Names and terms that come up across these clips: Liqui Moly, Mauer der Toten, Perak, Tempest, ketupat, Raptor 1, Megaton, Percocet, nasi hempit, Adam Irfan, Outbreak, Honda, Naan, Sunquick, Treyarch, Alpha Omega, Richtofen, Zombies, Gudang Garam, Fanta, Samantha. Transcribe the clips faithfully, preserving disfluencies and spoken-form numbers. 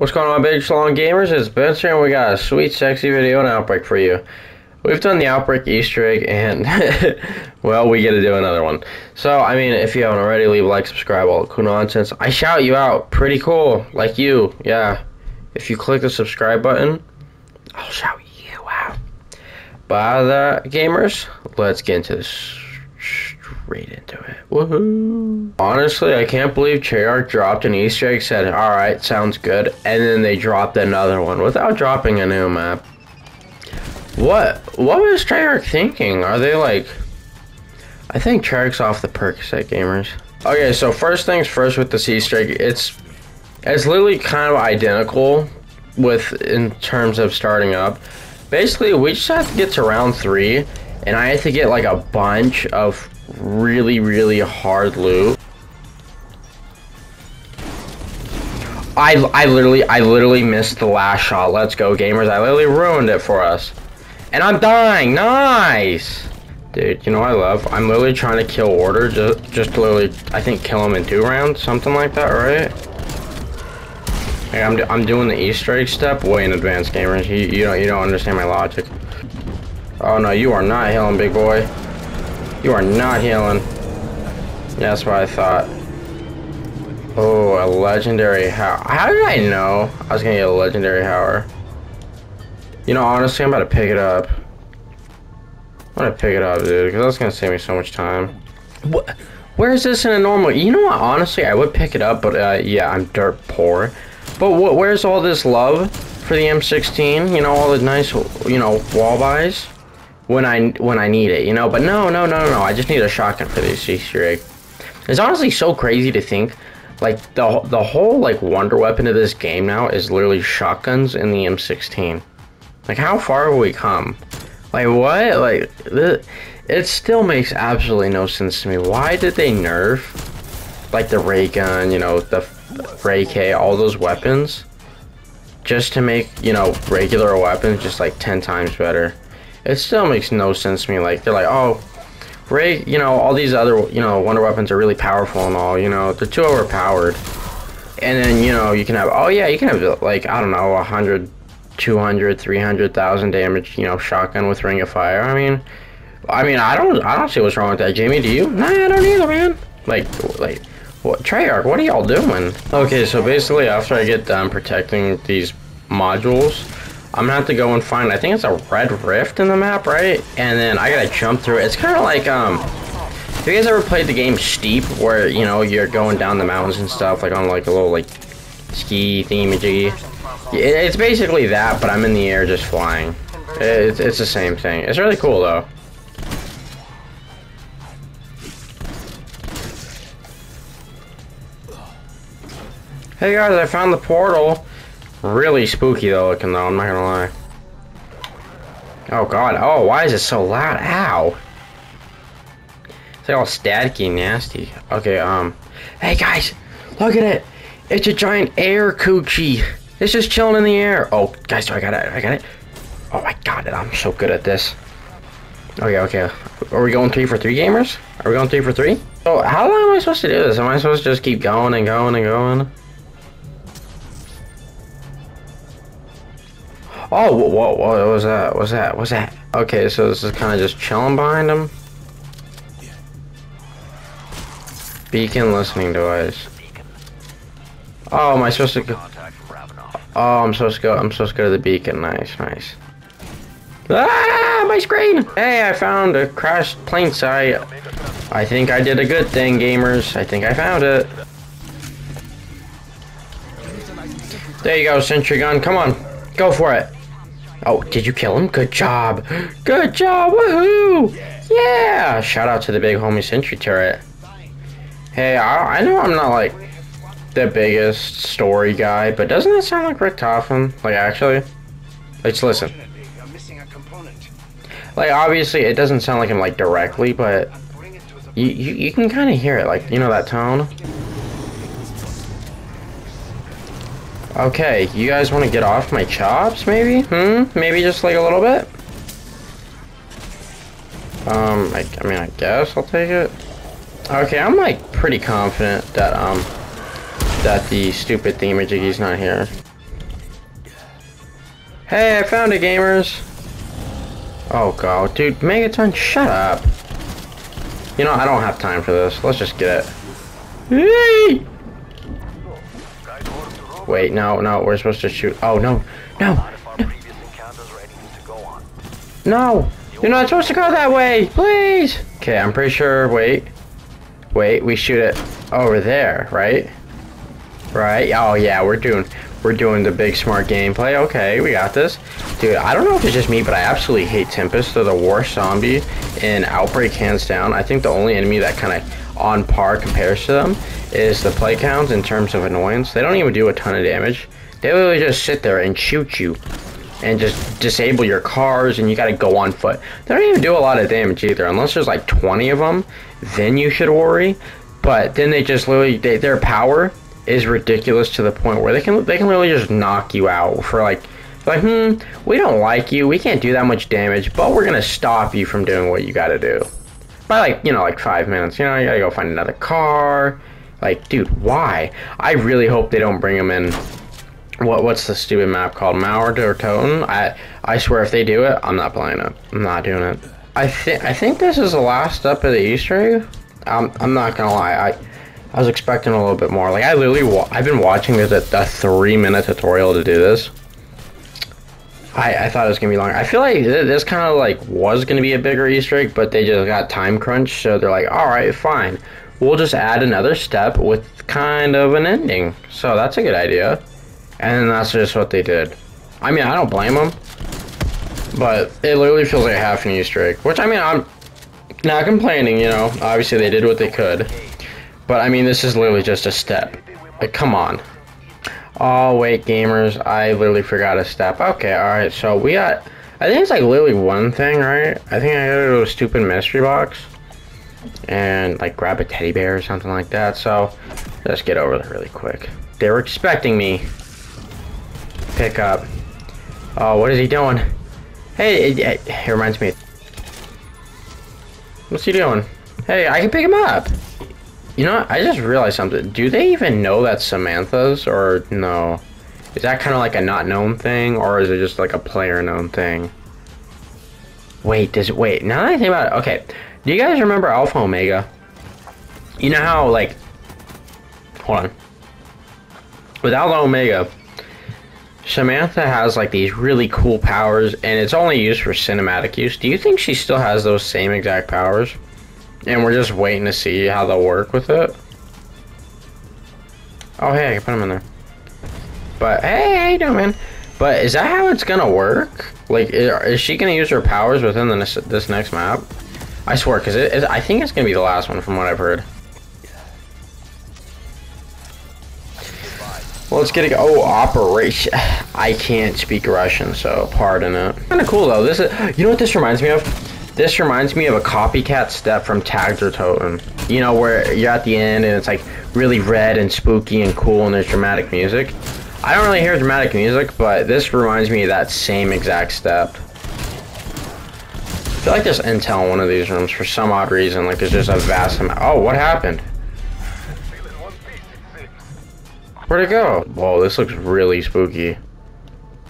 What's going on, big salon gamers? It's Ben here, and we got a sweet, sexy video on Outbreak for you. We've done the Outbreak Easter egg, and well, we get to do another one. So, I mean, if you haven't already, leave a like, subscribe, all cool nonsense. I shout you out, pretty cool, like you, yeah. If you click the subscribe button, I'll shout you out. By the gamers, let's get into this. Straight into it. Woohoo! Honestly, I can't believe Treyarch dropped an Easter egg, said, alright, sounds good, and then they dropped another one without dropping a new map. What? What was Treyarch thinking? Are they like... I think Treyarch's off the Percocet, gamers. Okay, so first things first with this Easter egg, it's... It's literally kind of identical with in terms of starting up. Basically, we just have to get to round three, and I have to get like a bunch of really, really hard loot. I, I literally, I literally missed the last shot. Let's go, gamers. I literally ruined it for us. And I'm dying. Nice. Dude, you know what I love? I'm literally trying to kill Order. Just, just literally, I think, kill him in two rounds. Something like that, right? Hey, I'm, I'm doing the Easter egg step way in advance, gamers. You, you, don't, you don't understand my logic. Oh, no, you are not healing, big boy. You are not healing. Yeah, that's what I thought. Oh, a legendary Hower. How did I know I was gonna get a legendary Hower? You know, honestly, I'm about to pick it up. I'm gonna pick it up, dude, because that's gonna save me so much time. What? Where is this in a normal? You know what? Honestly, I would pick it up, but uh, yeah, I'm dirt poor. But what? Where's all this love for the M sixteen? You know, all the nice, you know, wall buys. When I when I need it, you know. But no, no, no, no. I just need a shotgun for this Easter egg. It's honestly so crazy to think, like the the whole like wonder weapon of this game now is literally shotguns in the M sixteen. Like, how far have we come? Like, what? Like, this, it still makes absolutely no sense to me. Why did they nerf like the ray gun, you know, the ray K, all those weapons, just to make, you know, regular weapons just like ten times better? It still makes no sense to me. Like, they're like, oh, Ray, you know, all these other, you know, wonder weapons are really powerful and all, you know, they're too overpowered. And then, you know, you can have, oh yeah, you can have, like, I don't know, a hundred, two hundred, three hundred thousand damage, you know, shotgun with Ring of Fire. I mean, I mean, I don't, I don't see what's wrong with that. Jamie, do you? Nah, I don't either, man. Like, like, what, Treyarch, what are y'all doing? Okay, so basically, after I get done protecting these modules, I'm gonna have to go and find, I think it's a red rift in the map, right? And then I gotta jump through it. It's kind of like, um, if you guys ever played the game Steep, where, you know, you're going down the mountains and stuff, like on like a little, like, ski thingamajiggy. It's basically that, but I'm in the air just flying. It's, it's the same thing. It's really cool, though. Hey guys, I found the portal. Really spooky though looking though, I'm not gonna lie. Oh god, oh why is it so loud? Ow! It's like all staticky and nasty. Okay, um, hey guys, look at it! It's a giant air coochie! It's just chilling in the air! Oh, guys, do I got it? I got it? Oh, I got it, I'm so good at this. Okay, okay, are we going three for three, gamers? Are we going three for three? Oh, how long am I supposed to do this? Am I supposed to just keep going and going and going? Oh, whoa, whoa, whoa, what was that? What was that? What was that? Okay, so this is kind of just chilling behind him. Beacon listening device. Oh, am I supposed to go? Oh, I'm supposed to go. I'm supposed to go to the beacon. Nice, nice. Ah, my screen! Hey, I found a crashed plane site. I think I did a good thing, gamers. I think I found it. There you go, sentry gun. Come on, go for it. Oh, did you kill him? Good job. Good job. Woohoo! Yeah! Shout out to the big homie sentry turret. Hey, I, I know I'm not like the biggest story guy, but doesn't that sound like Richtofen? Like, actually? Let's listen. Like, obviously, it doesn't sound like him, like, directly, but you, you, you can kind of hear it. Like, you know that tone? Okay, you guys want to get off my chops, maybe? Hmm? Maybe just like a little bit? Um, I, I mean, I guess I'll take it. Okay, I'm like pretty confident that, um, that the stupid thingamajiggy's not here. Hey, I found it, gamers. Oh god, dude, Megaton, shut up. You know, I don't have time for this. Let's just get it. Wait, no, no, we're supposed to shoot. Oh, no, no. No, you're not supposed to go that way, please. Okay, I'm pretty sure, wait. Wait, we shoot it over there, right? Right, oh yeah, we're doing, we're doing the big smart gameplay. Okay, we got this. Dude, I don't know if it's just me, but I absolutely hate Tempest. They're the worst zombie in Outbreak, hands down. I think the only enemy that kind of on par compares to them is the play counts in terms of annoyance. They don't even do a ton of damage. They literally just sit there and shoot you and just disable your cars, and you gotta go on foot. They don't even do a lot of damage either, unless there's like twenty of them, then you should worry. But then they just literally, they, their power is ridiculous to the point where they can they can literally just knock you out for like, like, hmm, we don't like you, we can't do that much damage, but we're gonna stop you from doing what you gotta do. By like, you know, like five minutes, you know, you gotta go find another car. Like, dude, why? I really hope they don't bring them in. What what's the stupid map called? Mauer der Toten? I I swear if they do it, I'm not playing it. I'm not doing it. I think I think this is the last up of the Easter egg. I'm I'm not gonna lie. I I was expecting a little bit more. Like I literally wa I've been watching this a, a three minute tutorial to do this. I I thought it was gonna be longer. I feel like th this kind of like was gonna be a bigger Easter egg, but they just got time crunch, so they're like, all right, fine. We'll just add another step with kind of an ending. So that's a good idea. And that's just what they did. I mean, I don't blame them. But it literally feels like half an Easter egg. Which, I mean, I'm not complaining, you know. Obviously, they did what they could. But, I mean, this is literally just a step. Like, come on. Oh, wait, gamers. I literally forgot a step. Okay, alright. So, we got... I think it's, like, literally one thing, right? I think I gotta do a stupid mystery box. And like grab a teddy bear or something like that. So let's get over there really quick. They were expecting me. Pick up. Oh, what is he doing? Hey, it, it reminds me. What's he doing? Hey, I can pick him up. You know what? I just realized something. Do they even know that's Samantha's or no? Is that kind of like a not known thing, or is it just like a player known thing? Wait, does it wait? Now that I think about it, okay. Do you guys remember Alpha Omega? You know how, like, hold on. With Alpha Omega, Samantha has, like, these really cool powers, and it's only used for cinematic use. Do you think she still has those same exact powers? And we're just waiting to see how they'll work with it? Oh, hey, I can put them in there. But, hey, how you doing, man? But is that how it's gonna work? Like, is she gonna use her powers within the, this next map? I swear, because it, it, I think it's going to be the last one from what I've heard. Well, let's get it. Oh, operation. I can't speak Russian, so pardon it. Kind of cool, though. This is, you know what this reminds me of? This reminds me of a copycat step from Der Toten. You know, where you're at the end, and it's, like, really red and spooky and cool, and there's dramatic music. I don't really hear dramatic music, but this reminds me of that same exact step. I feel like there's intel in one of these rooms for some odd reason. Like, there's just a vast amount. Oh, what happened? Where'd it go? Whoa, this looks really spooky.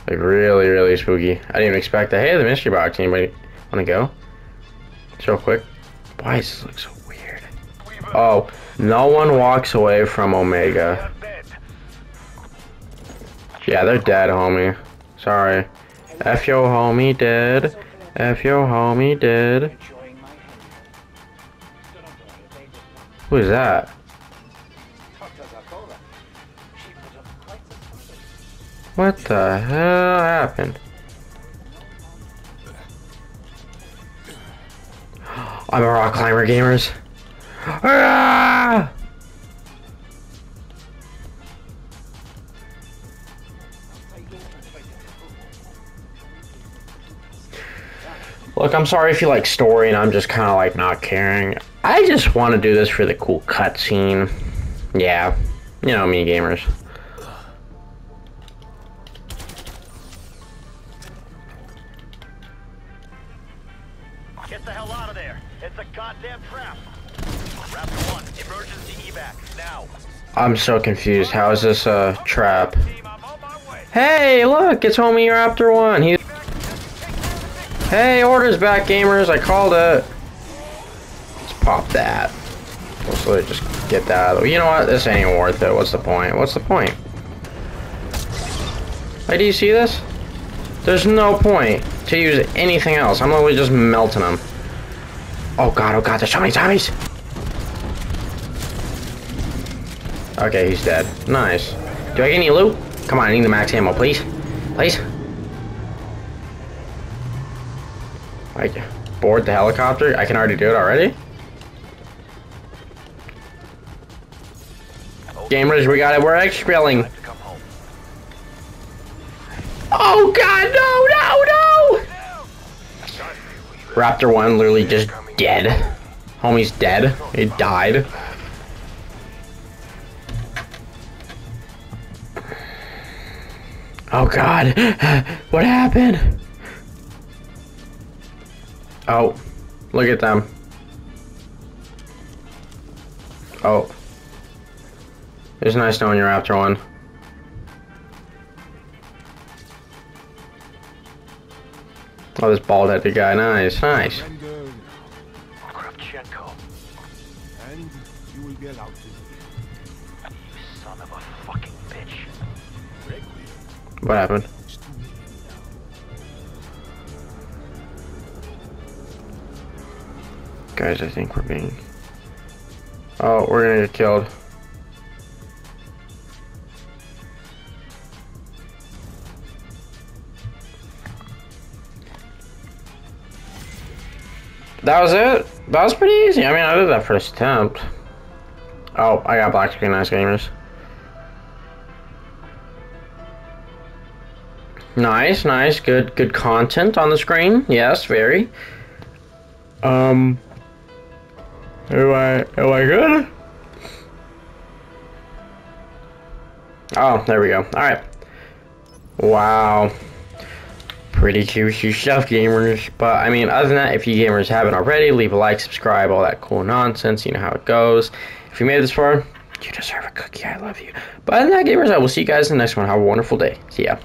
Like, really, really spooky. I didn't even expect that. Hey, the mystery box. Anybody want to go? Just real quick. Why does this look so weird? Oh, no one walks away from Omega. Yeah, they're dead, homie. Sorry. F yo, homie, dead. F your homie dead. Who is that? What the hell happened? I'm a rock climber, gamers. Ah! Look, I'm sorry if you like story and I'm just kind of like not caring. I just want to do this for the cool cutscene. Yeah, you know me, gamers. Get the hell out of there! It's a goddamn trap. Raptor one, emergency evac now. I'm so confused. How is this a trap? Team, I'm on my way. Hey, look, it's homie Raptor one. He's... Hey, order's back, gamers. I called it. Let's pop that. Let's literally just get that out of the way. You know what? This ain't worth it. What's the point? What's the point? Hey, do you see this? There's no point to use anything else. I'm literally just melting them. Oh god, oh god, there's so many zombies. Okay, he's dead. Nice. Do I get any loot? Come on, I need the max ammo, please. Please. Like, board the helicopter? I can already do it already? Gamers, we got it. We're expelling. Oh god, no, no, no! Raptor one literally just dead. Homie's dead. He died. Oh god, what happened? Oh, look at them. Oh. It's nice knowing you're after one. Oh, this bald-headed guy, nice, nice. And you will be allowed to. You son of a fucking bitch. What happened? Guys, I think we're being... Oh, we're gonna get killed. That was it? That was pretty easy. I mean, I did that first attempt. Oh, I got black screen, nice gamers. Nice, nice, good, good content on the screen. Yes, very. Um, am I, am I good? Oh, there we go. All right. Wow. Pretty juicy stuff, gamers. But I mean, other than that, if you gamers haven't already, leave a like, subscribe, all that cool nonsense. You know how it goes. If you made it this far, you deserve a cookie. I love you. But other than that, gamers, I will see you guys in the next one. Have a wonderful day. See ya.